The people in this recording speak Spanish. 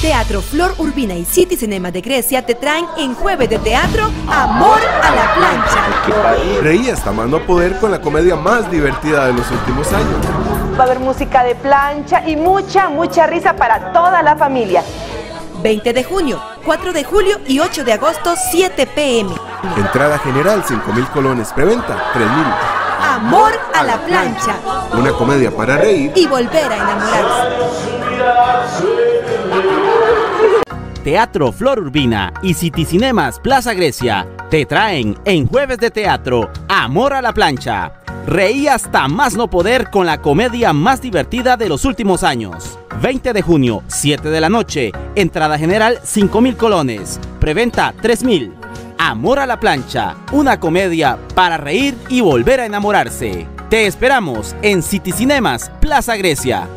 Teatro Flor Urbina y City Cinemas de Grecia te traen en Jueves de Teatro Amor a la Plancha. Reí hasta más no poder con la comedia más divertida de los últimos años. Va a haber música de plancha y mucha risa para toda la familia. 20 de junio, 4 de julio y 8 de agosto, 7 p.m. Entrada general 5.000 colones, preventa 3.000. Amor a la Plancha. Una comedia para reír y volver a enamorarse. Teatro Flor Urbina y City Cinemas Plaza Grecia te traen en Jueves de Teatro Amor a la Plancha. Reí hasta más no poder con la comedia más divertida de los últimos años. 20 de junio, 7 de la noche, entrada general 5.000 colones, preventa 3.000. Amor a la Plancha, una comedia para reír y volver a enamorarse. Te esperamos en City Cinemas Plaza Grecia.